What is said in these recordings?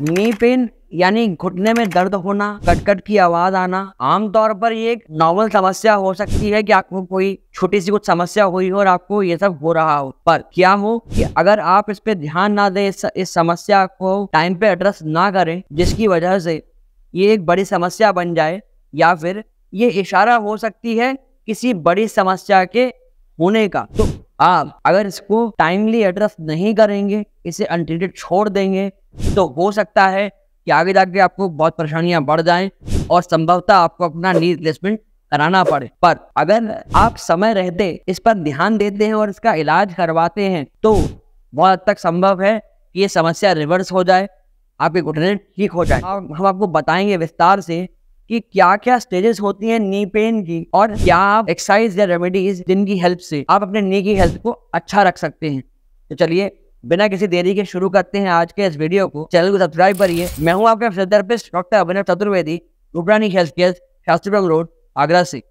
Knee pain यानी घुटने में दर्द होना, कटकट की आवाज आना आमतौर पर ये एक नॉर्मल समस्या हो सकती है कि आपको कोई छोटी सी कुछ समस्या हुई हो और आपको ये सब हो रहा हो। पर क्या हो कि अगर आप इस पे ध्यान ना दें, इस समस्या को टाइम पे एड्रेस ना करें, जिसकी वजह से ये एक बड़ी समस्या बन जाए या फिर ये इशारा हो सकती है किसी बड़ी समस्या के होने का। तो आप अगर इसको टाइमली एड्रेस नहीं करेंगे, इसे अनट्रीटेड छोड़ देंगे तो हो सकता है कि आगे जाके आपको बहुत परेशानियां बढ़ जाएं और संभवतः आपको अपना नी रिप्लेसमेंट कराना पड़े। पर अगर आप समय रहते इस पर ध्यान देते हैं और इसका इलाज करवाते हैं तो बहुत हद तक संभव है कि ये समस्या रिवर्स हो जाए, आपके घुटने ठीक हो जाए। हम आपको बताएंगे विस्तार से कि क्या क्या स्टेजेस होती हैं नी पेन की और क्या आप एक्सरसाइज या रेमेडीज जिनकी हेल्प से आप अपने नी की हेल्थ को अच्छा रख सकते हैं। तो चलिए बिना किसी देरी के शुरू करते हैं आज के इस वीडियो को। चैनल को सब्सक्राइब करिए। मैं हूं आपका physiotherapist doctor Abhinav Chaturvedi, उप्राणी health care, Shastripuram road, Agra से।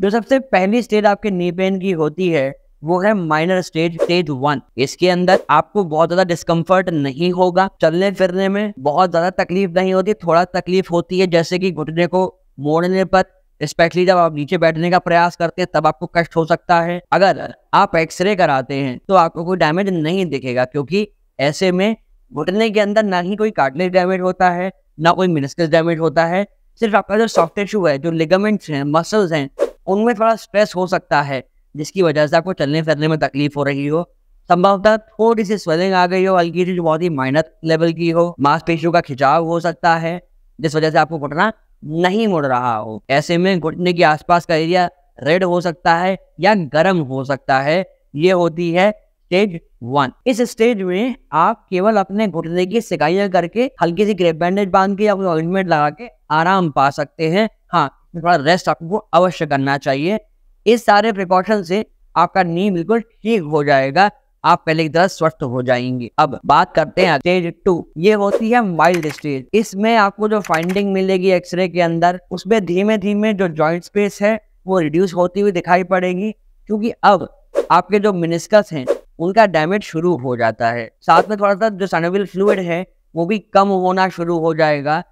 जो सबसे पहली स्टेज आपके नी पेन की होती है वो है माइनर स्टेज, स्टेज 1। इसके अंदर आपको बहुत ज्यादा डिस्कम्फर्ट नहीं होगा, चलने फिरने में बहुत ज्यादा तकलीफ नहीं होती, थोड़ा तकलीफ होती है जैसे कि घुटने को मोड़ने पर, स्पेशली जब आप नीचे बैठने का प्रयास करते हैं तब आपको कष्ट हो सकता है। अगर आप एक्सरे कराते हैं तो आपको कोई डैमेज नहीं दिखेगा क्योंकि ऐसे में घुटने के अंदर ना ही कोई कार्टिलेज डैमेज होता है ना कोई मेनिस्कस डैमेज होता है। सिर्फ आपका जो सॉफ्ट टिश्यू है, जो लिगामेंट्स हैं, मसल्स हैं, उनमें थोड़ा स्ट्रेस हो सकता है जिसकी वजह से आपको चलने फिरने में तकलीफ हो रही हो, संभवतः थोड़ी सी स्वेलिंग आ गई हो हल्की सी, बहुत ही माइनर लेवल की हो, मांसपेशियों का खिंचाव हो सकता है जिस वजह से आपको घुटना नहीं मुड़ रहा हो। ऐसे में घुटने के आसपास का एरिया रेड हो सकता है या गर्म हो सकता है। ये होती है स्टेज 1। इस स्टेज में आप केवल अपने घुटने की सिकाइयां करके, हल्की सी ग्रेप बैंडेज बांध के या कोई ऑइंटमेंट लगा के आराम पा सकते हैं। हाँ, थोड़ा रेस्ट आपको अवश्य करना चाहिए। इस सारे प्रिकॉशन से आपका नी बिल्कुल ठीक हो जाएगा, आप पहले की तरह स्वस्थ हो जाएंगे। अब बात करते हैं स्टेज 2। ये होती है माइल्ड स्टेज। इसमें आपको जो फाइंडिंग मिलेगी एक्सरे के अंदर उसमें धीमे धीमे जो जॉइंट स्पेस है वो रिड्यूस होती हुई दिखाई पड़ेगी क्योंकि अब आपके जो मेनिस्कस हैं उनका डैमेज शुरू हो जाता है, साथ में थोड़ा सा जो सैनिटरी फ्लूइड है वो भी कम होना शुरू हो जाएगा।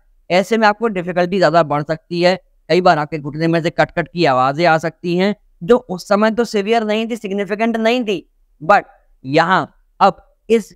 ऐसे में आपको डिफिकल्टी ज्यादा बढ़ सकती है, कई बार आपके घुटने में से कटकट की आवाजें आ सकती हैं जो उस समय तो सीवियर नहीं थी, सिग्निफिकेंट नहीं थी, बट यहाँ अब इस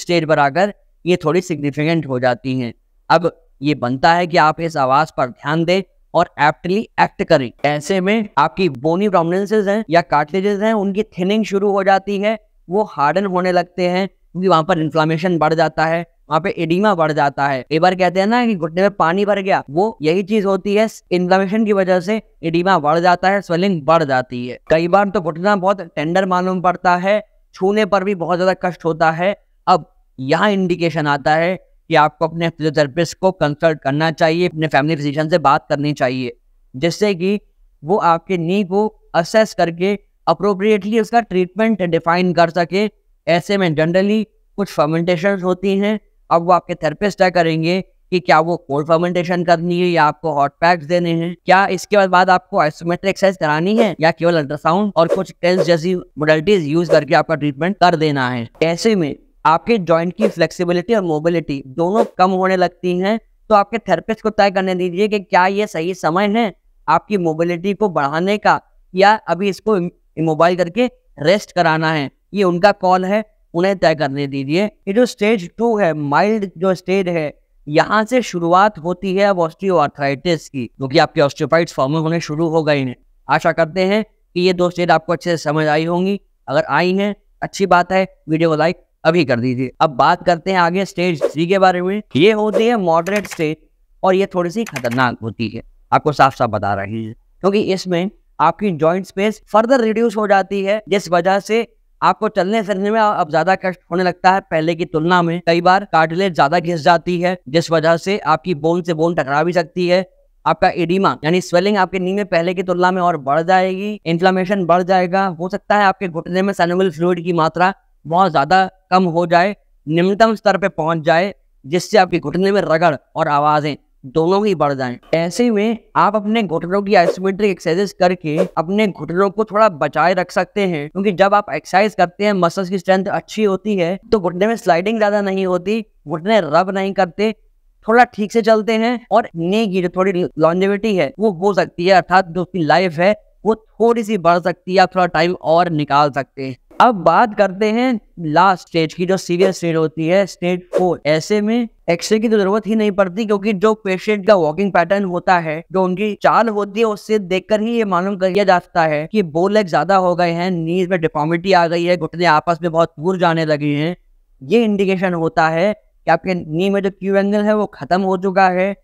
स्टेज पर आकर ये थोड़ी सिग्निफिकेंट हो जाती हैं। अब ये बनता है कि आप इस आवाज पर ध्यान दें और एप्टली एक्ट करें। ऐसे में आपकी बोनी प्रोमिनेंसेस हैं या कार्टिलेजेस हैं उनकी थिनिंग शुरू हो जाती है, वो हार्डन होने लगते हैं क्योंकि वहां पर इन्फ्लामेशन बढ़ जाता है, वहाँ पे एडिमा बढ़ जाता है। एक बार कहते हैं ना कि घुटने में पानी भर गया, वो यही चीज होती है। इन्फ्लेमेशन की वजह से एडिमा बढ़ जाता है, स्वेलिंग बढ़ जाती है। कई बार तो घुटना बहुत टेंडर मालूम पड़ता है, छूने पर भी बहुत ज्यादा कष्ट होता है। अब यहाँ इंडिकेशन आता है कि आपको अपने फिजियोथेरेपिस्ट को कंसल्ट करना चाहिए, अपने फैमिली फिजिशियन से बात करनी चाहिए जिससे कि वो आपके नी को असेस करके अप्रोप्रिएटली उसका ट्रीटमेंट डिफाइन कर सके। ऐसे में जनरली कुछ फर्मेंटेशन होती हैं, अब वो आपके थेरेपिस्ट तय करेंगे कि क्या वो कोल्ड फर्मेंटेशन करनी है या आपको हॉट पैक्स देने हैं, क्या इसके बाद आपको आइसोमेट्रिक एक्सरसाइज करानी है या केवल अल्ट्रासाउंड और कुछ टेस्ट जैसी मॉडलिटीज यूज करके आपका ट्रीटमेंट कर देना है। ऐसे में आपके जॉइंट की फ्लेक्सिबिलिटी और मोबिलिटी दोनों कम होने लगती हैं, तो आपके थेरेपिस्ट को तय करने दीजिए कि क्या ये सही समय है आपकी मोबिलिटी को बढ़ाने का या अभी इसको इमोबाइल करके रेस्ट कराना है। ये उनका कॉल है, उन्हें तय करने दीजिए। ये जो स्टेज 2 है, माइल्ड जो स्टेज है, यहाँ से शुरुआत होती है अब ऑस्टियोआर्थराइटिस की क्योंकि आपके ऑस्टियोपाइट्स फॉर्म होने शुरू हो गए हैं। आशा करते हैं कि ये 2 स्टेज आपको अच्छे से समझ आई होंगी। अगर आई हैं अच्छी बात है, वीडियो को लाइक अभी कर दीजिए। अब बात करते हैं आगे स्टेज 3 के बारे में। ये होती है मॉडरेट स्टेज और ये थोड़ी सी खतरनाक होती है, आपको साफ साफ बता रही है क्योंकि इसमें आपकी जॉइंट स्पेस फर्दर रिड्यूस हो जाती है जिस वजह से आपको चलने फिरने में अब ज्यादा कष्ट होने लगता है पहले की तुलना में। कई बार कार्टिलेज ज्यादा घिस जाती है जिस वजह से आपकी बोन से बोन टकरा भी सकती है। आपका एडिमा यानी स्वेलिंग आपके नी में पहले की तुलना में और बढ़ जाएगी, इन्फ्लेमेशन बढ़ जाएगा, हो सकता है आपके घुटने में सैनिटरी फ्लूइड की मात्रा बहुत ज्यादा कम हो जाए, निम्नतम स्तर पर पहुंच जाए जिससे आपके घुटने में रगड़ और आवाजें दोनों ही वरदान। ऐसे में आप अपने घुटनों की आइसोमेट्रिक एक्सरसाइज करके अपने घुटनों को थोड़ा बचाए रख सकते हैं, क्योंकि जब आप एक्सरसाइज करते हैं मसल्स की स्ट्रेंथ अच्छी होती है तो घुटने में स्लाइडिंग ज्यादा नहीं होती, घुटने रब नहीं करते, थोड़ा ठीक से चलते हैं और नी की जो थोड़ी लॉन्जेविटी है वो हो सकती है, अर्थात जो उसकी लाइफ है वो थोड़ी सी बढ़ सकती है। आप थोड़ा टाइम और निकाल सकते हैं। अब बात करते हैं लास्ट स्टेज की, जो सीरियस स्टेज होती है, स्टेज 4। ऐसे में एक्सरे की तो जरूरत ही नहीं पड़ती, क्योंकि जो पेशेंट का वॉकिंग पैटर्न होता है, जो उनकी चाल होती है, उससे देखकर ही ये मालूम कर लिया जाता है कि बो लेग ज्यादा हो गए हैं, नीज में डिफॉर्मिटी आ गई है, घुटने आपस में बहुत दूर जाने लगे हैं। ये इंडिकेशन होता है कि आपके नी में जो क्यू एंगल है वो खत्म हो चुका है,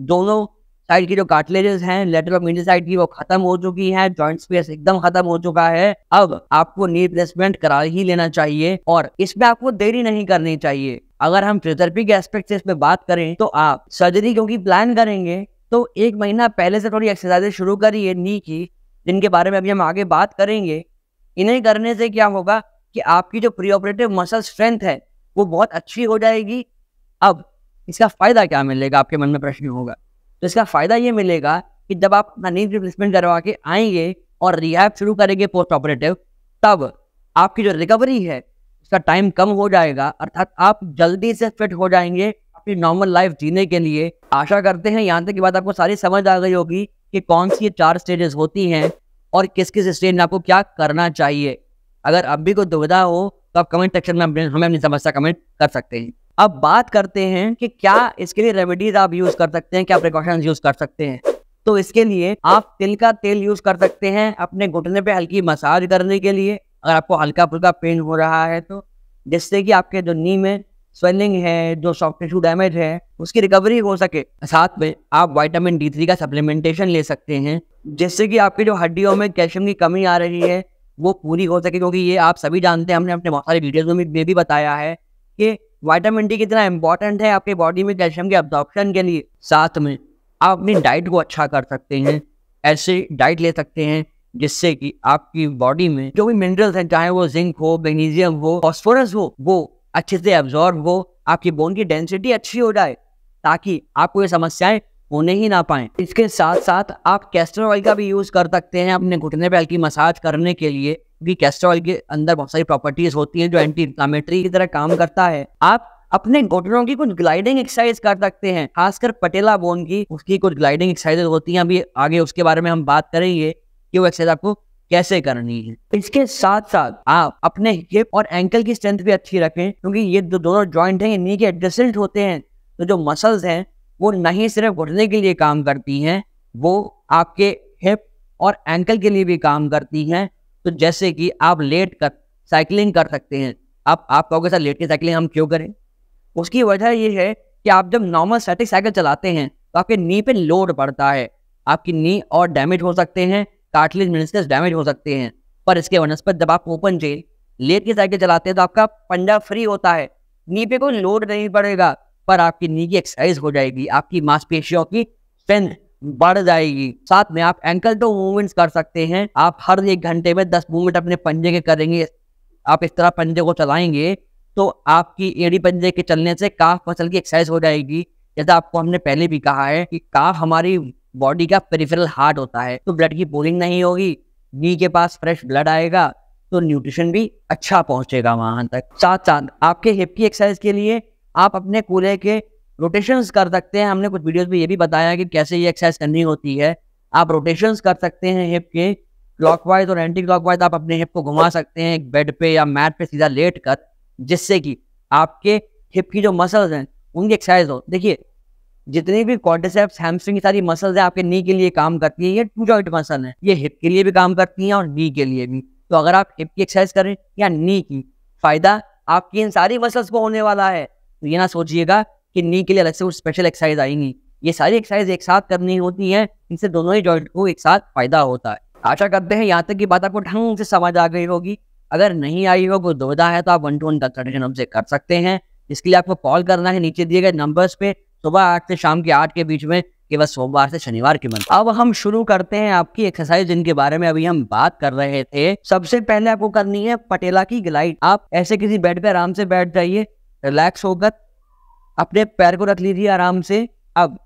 दोनों साइड की जो कार्टिलेजेस हैं लेटरल और मेजर साइड की वो खत्म हो चुकी हैं, जॉइंट स्पेस एकदम खत्म हो चुका है। अब आपको नी रिप्लेसमेंट करा ही लेना चाहिए और इसमें आपको देरी नहीं करनी चाहिए। अगर हम फिजियोथेरेपी के एस्पेक्ट से इसमें बात करें तो आप सर्जरी क्योंकि प्लान करेंगे तो 1 महीना पहले से थोड़ी एक्सरसाइजेज शुरू करिए नी की, जिनके बारे में अभी हम आगे बात करेंगे। इन्हें करने से क्या होगा कि आपकी जो प्री ऑपरेटिव मसल स्ट्रेंथ है वो बहुत अच्छी हो जाएगी। अब इसका फायदा क्या मिलेगा, आपके मन में प्रश्न होगा। तो इसका फायदा ये मिलेगा कि जब आप अपना नी रिप्लेसमेंट करवा के आएंगे और रिहैब शुरू करेंगे पोस्ट ऑपरेटिव, तब आपकी जो रिकवरी है उसका टाइम कम हो जाएगा, अर्थात आप जल्दी से फिट हो जाएंगे अपनी नॉर्मल लाइफ जीने के लिए। आशा करते हैं यहाँ तक की बात आपको सारी समझ आ गई होगी कि कौन सी 4 स्टेजेस होती हैं और किस किस स्टेज में आपको क्या करना चाहिए। अगर अब भी कोई दुविधा हो तो आप कमेंट सेक्शन में हमें अपनी समस्या कमेंट कर सकते हैं। अब बात करते हैं कि क्या इसके लिए रेमेडीज आप यूज कर सकते हैं, क्या प्रिकॉशंस यूज कर सकते हैं। तो इसके लिए आप तिल का तेल यूज कर सकते हैं अपने घुटने पे हल्की मसाज करने के लिए, अगर आपको हल्का फुल्का पेन हो रहा है तो, जिससे कि आपके जो नी में स्वेलिंग है, जो सॉफ्ट टिश्यू डैमेज है, उसकी रिकवरी हो सके। साथ में आप वाइटामिन D3 का सप्लीमेंटेशन ले सकते हैं, जिससे कि आपकी जो हड्डियों में कैल्शियम की कमी आ रही है वो पूरी हो सके, क्योंकि ये आप सभी जानते हैं, हमने अपने बहुत सारे वीडियोज में भी बताया है कि विटामिन D कितना इम्पोर्टेंट है आपके बॉडी में कैल्शियम के एब्जॉर्प्शन के लिए। साथ में आप अपनी डाइट को अच्छा कर सकते हैं, ऐसे डाइट ले सकते हैं जिससे कि आपकी बॉडी में जो भी मिनरल्स हैं, चाहे वो जिंक हो, मैग्नीशियम हो, फॉस्फोरस हो, वो अच्छे से एब्जॉर्ब हो, आपकी बोन की डेंसिटी अच्छी हो जाए, ताकि आपको ये समस्याएं होने ही ना पाए। इसके साथ साथ आप कैस्टर ऑयल का भी यूज कर सकते हैं अपने घुटने पर हल्की मसाज करने के लिए। भी कैस्टर ऑयल के अंदर बहुत सारी प्रॉपर्टीज होती हैं जो एंटी इंफ्लामेटरी की तरह काम करता है। आप अपने घुटनों की कुछ ग्लाइडिंग एक्सरसाइज कर सकते हैं, खासकर पटेला बोन की, उसकी कुछ ग्लाइडिंग एक्सरसाइजेज होती हैं। अभी आगे उसके बारे में हम बात करेंगे कि वो एक्सरसाइज आपको कैसे करनी है। इसके साथ साथ आप अपने हिप और एंकल की स्ट्रेंथ भी अच्छी रखें, क्योंकि ये जो दोनों ज्वाइंट है ये नी के एडजेसेंट होते हैं, तो जो मसल्स हैं वो नहीं सिर्फ घुटने के लिए काम करती हैं, वो आपके हिप और एंकल के लिए भी काम करती हैं। तो जैसे कि आप लेट कर साइकिलिंग कर सकते हैं। आप कहोगे सर लेट के साइकिलिंग हम क्यों करें? उसकी वजह यह है कि आप जब नॉर्मल स्टैटिक साइकिल चलाते हैं तो आपके नी पे लोड पड़ता है, आपकी नी और डैमेज हो सकते हैं, कार्टिलेज मेनिस्कस डैमेज हो सकते हैं। पर इसके वनस्पत जब आप ओपन चेन लेट के साइकिल चलाते हैं तो आपका पंजा फ्री होता है, नी पे कोई लोड नहीं पड़ेगा, पर आपकी नी की एक्सरसाइज हो जाएगी, आपकी मांसपेशियों की स्ट्रेंथ बढ़ जाएगी। साथ में आप एंकल टो मूवमेंट्स कर सकते हैं। आप हर 1 घंटे में 10 मूवमेंट अपने पंजे के करेंगे। आप इस तरह पंजे को चलाएंगे तो आपकी एड़ी पंजे के चलने से काफ मसल की एक्सरसाइज हो जाएगी। जैसा आपको हमने पहले भी कहा है कि काफ हमारी बॉडी का पेरिफेरल हार्ट होता है, तो ब्लड की पूलिंग नहीं होगी, नी के पास फ्रेश ब्लड आएगा, तो न्यूट्रिशन भी अच्छा पहुंचेगा वहां तक। साथ साथ आपके हिप की एक्सरसाइज के लिए आप अपने कूल्हे के रोटेशंस कर सकते हैं। हमने कुछ वीडियोस में ये भी बताया कि कैसे ये एक्सरसाइज करनी होती है। आप रोटेशंस कर सकते हैं हिप के, क्लॉकवाइज और एंटी क्लॉकवाइज। आप अपने हिप को घुमा सकते हैं एक बेड पे या मैट पे सीधा लेट कर, जिससे कि आपके हिप की जो मसल्स हैं उनकी एक्सरसाइज हो। देखिए, जितनी भी क्वाड्रिसेप्स, हैमस्ट्रिंग की सारी मसल्स हैं आपके नी के लिए काम करती है। ये 2 जॉइंट मसल है, ये हिप के लिए भी काम करती है और नी के लिए भी। तो अगर आप हिप की एक्सरसाइज करें या नी की, फायदा आपकी इन सारी मसल्स को होने वाला है। तो ये ना सोचिएगा कि नी के लिए अलग से कुछ स्पेशल एक्सरसाइज आएंगी, ये सारी एक्सरसाइज एक साथ करनी होती है, इनसे दोनों ही जॉइंट को एक साथ फायदा होता है। आशा करते हैं यहाँ तक की बात आपको ढंग से समझ आ गई होगी। अगर नहीं आई हो, कोई दुविधा है, तो आप 1-to-1 कंसल्टेशन हमसे कर सकते हैं। इसके लिए आपको कॉल करना है नीचे दिए गए नंबर्स पे, सुबह 8 से शाम के 8 के बीच में, केवल सोमवार से शनिवार के मंथ। अब हम शुरू करते हैं आपकी एक्सरसाइज, जिनके बारे में अभी हम बात कर रहे थे। सबसे पहले आपको करनी है पटेला की ग्लाइड। आप ऐसे किसी बेड पे आराम से बैठ जाइए, रिलैक्स होकर अपने पैर को रख लीजिए आराम से। अब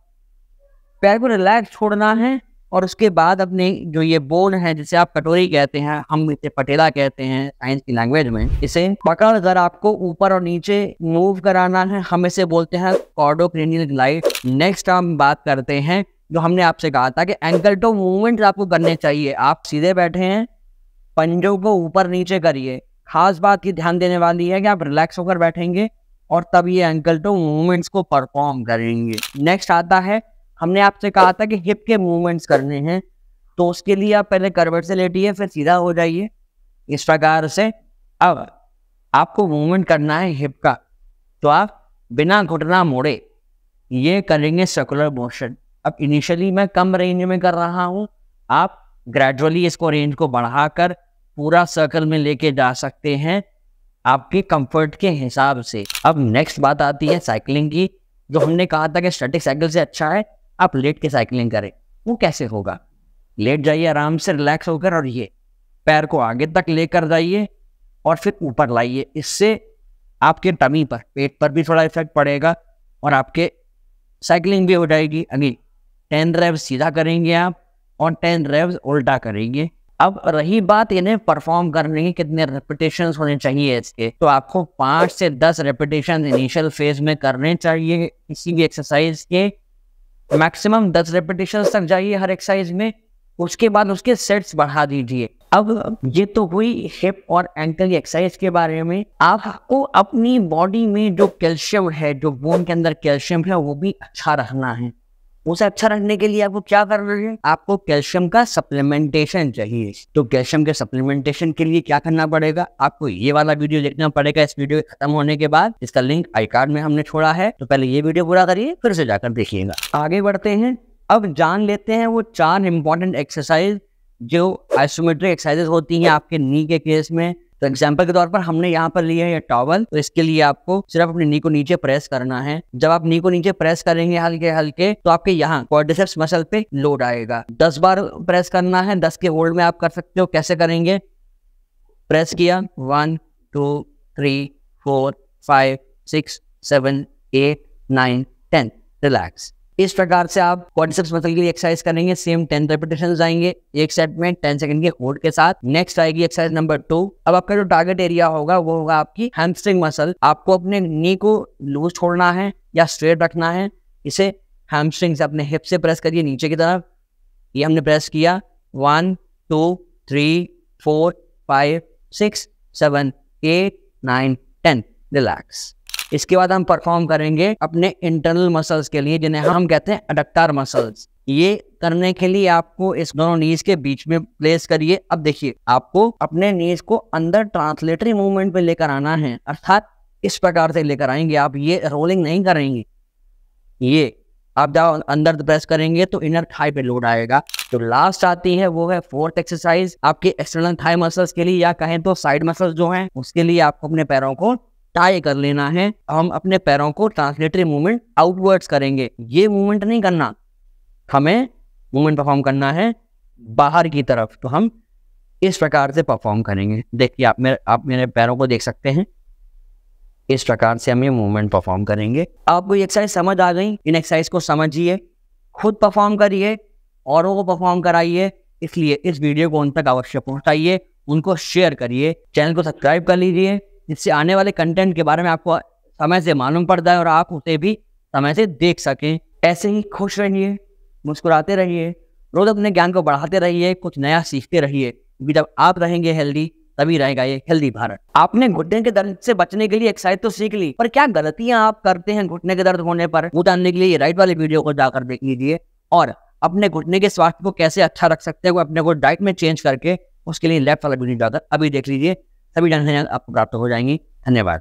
पैर को रिलैक्स छोड़ना है। और उसके बाद अपने जो ये बोन है, जिसे आप कटोरी कहते हैं, हम इसे पटेला कहते हैं साइंस की लैंग्वेज में, इसे पकड़ कर आपको ऊपर और नीचे मूव कराना है। हम इसे बोलते हैं कॉर्डोक्रेनियल ग्लाइड। नेक्स्ट हम बात करते हैं जो हमने आपसे कहा था कि एंकल टो मूवमेंट आपको करने चाहिए। आप सीधे बैठे हैं, पंजों को ऊपर नीचे करिए। खास बात ये ध्यान देने वाली है कि आप रिलैक्स होकर बैठेंगे और तब ये एंकल टो मूवमेंट्स को परफॉर्म करेंगे। नेक्स्ट आता है, हमने आपसे कहा था कि हिप के मूवमेंट्स करने हैं, तो उसके लिए आप पहले करवट से लेटिए, फिर सीधा हो जाइए इस प्रकार से। अब आपको मूवमेंट करना है हिप का, तो आप बिना घुटना मोड़े ये करेंगे सर्कुलर मोशन। अब इनिशियली मैं कम रेंज में कर रहा हूँ, आप ग्रेजुअली इसको रेंज को बढ़ाकर पूरा सर्कल में लेके जा सकते हैं आपके कंफर्ट के हिसाब से। अब नेक्स्ट बात आती है साइकिलिंग की, जो हमने कहा था कि स्टैटिक साइकिल से अच्छा है आप लेट के साइकिलिंग करें। वो कैसे होगा? लेट जाइए आराम से रिलैक्स होकर और ये पैर को आगे तक लेकर जाइए और फिर ऊपर लाइए। इससे आपके टमी पर, पेट पर भी थोड़ा इफेक्ट पड़ेगा और आपके साइकिलिंग भी हो जाएगी। अगली 10 रेव्स सीधा करेंगे आप और 10 रेव्स उल्टा करेंगे। अब रही बात इन्हें परफॉर्म करने की, कितने रेपिटेशन होने चाहिए इसके, तो आपको 5 से 10 रेपिटेशन इनिशियल फेज में करने चाहिए किसी भी एक्सरसाइज के। मैक्सिमम 10 रेपिटेशन तक जाइए हर एक्सरसाइज में, उसके बाद उसके सेट्स बढ़ा दीजिए। अब ये तो हुई हिप और एंकल एक्सरसाइज के बारे में। आपको अपनी बॉडी में जो कैल्शियम है, जो बोन के अंदर कैल्शियम है, वो भी अच्छा रखना है। उसे अच्छा रखने के लिए आपको क्या करना है? आपको कैल्शियम का सप्लीमेंटेशन चाहिए। तो कैल्शियम के सप्लीमेंटेशन के लिए क्या करना पड़ेगा? आपको ये वाला वीडियो देखना पड़ेगा इस वीडियो के खत्म होने के बाद, इसका लिंक आई कार्ड में हमने छोड़ा है, तो पहले ये वीडियो पूरा करिए फिर से जाकर देखिएगा। आगे बढ़ते हैं, अब जान लेते हैं वो 4 इम्पोर्टेंट एक्सरसाइज जो आइसोमेट्रिक एक्सरसाइजेज होती है आपके नी के केस में। तो एग्जाम्पल के तौर पर हमने यहाँ पर लिया है ये टॉवल, तो इसके लिए आपको सिर्फ अपने नी को नीचे प्रेस करना है। जब आप नी को नीचे प्रेस करेंगे हल्के हल्के, तो आपके यहाँ क्वाड्रिसेप्स मसल पे लोड आएगा। 10 बार प्रेस करना है, 10 के होल्ड में आप कर सकते हो। कैसे करेंगे? प्रेस किया, 1 2 3 4 5 6 7 8 9 10, रिलैक्स। इस प्रकार से आप क्वाड्रिसेप्स मसल के लिए एक्सरसाइज करेंगे। सेम 10 रेपिटेशन आएंगे एक सेट में 10 सेकंड के होल्ड के साथ। नेक्स्ट आएगी एक्सरसाइज नंबर 2। अब आपका जो टारगेट एरिया होगा वो होगा आपकी हैमस्ट्रिंग मसल। आपको अपने नी को लूज छोड़ना है या स्ट्रेट रखना है। इसे हैमस्ट्रिंग से अपने हिप से प्रेस करिए नीचे की तरफ। ये हमने प्रेस किया, 1 2 3 4 5 6 7 8 9 10, रिलैक्स। इसके बाद हम परफॉर्म करेंगे अपने इंटरनल मसल्स के लिए, जिन्हें हम कहते हैं एडक्टर मसल्स। ये करने के लिए आपको इस दोनों नीज के बीच में प्लेस करिए। अब देखिए, आपको अपने नीज को अंदर ट्रांसलेटरी मूवमेंट पे लेकर आना है, अर्थात इस प्रकार से लेकर आएंगे आप। ये रोलिंग नहीं करेंगे, ये आप जब अंदर प्रेस करेंगे तो इनर थाई पे लोड आएगा। तो लास्ट आती है वो है 4th एक्सरसाइज आपके एक्सटर्नल थाई मसल्स के लिए, या कहें तो साइड मसल्स जो है उसके लिए। आपको अपने पैरों को टाई कर लेना है। हम अपने पैरों को ट्रांसलेटरी मूवमेंट आउटवर्ड्स करेंगे। ये मूवमेंट नहीं करना, हमें मूवमेंट परफॉर्म करना है बाहर की तरफ। तो हम इस प्रकार से परफॉर्म करेंगे। देखिए, आप मेरे पैरों को देख सकते हैं। इस प्रकार से हम ये मूवमेंट परफॉर्म करेंगे। आपको ये एक्सरसाइज समझ आ गई। इन एक्सरसाइज को समझिए, खुद परफॉर्म करिए, औरों को परफॉर्म कराइए। इसलिए इस वीडियो को उन तक अवश्य पहुँचाइए, उनको शेयर करिए, चैनल को सब्सक्राइब कर लीजिए, जिससे आने वाले कंटेंट के बारे में आपको समय से मालूम पड़ता है और आप उसे भी समय से देख सकें। ऐसे ही खुश रहिए, मुस्कुराते रहिए, रोज अपने ज्ञान को बढ़ाते रहिए, कुछ नया सीखते रहिए। क्योंकि जब आप रहेंगे हेल्दी, तभी रहेगा ये हेल्दी भारत। आपने घुटने के दर्द से बचने के लिए एक्सरसाइज तो सीख ली, पर क्या गलतियां आप करते हैं घुटने के दर्द होने पर, वो जानने के लिए राइट वाले वीडियो को जाकर देख लीजिए। और अपने घुटने के स्वास्थ्य को कैसे अच्छा रख सकते हो अपने को डाइट में चेंज करके, उसके लिए लेफ्ट वाला वीडियो जाकर अभी देख लीजिए। सभी जानकारियां आपको प्राप्त हो जाएंगी। धन्यवाद।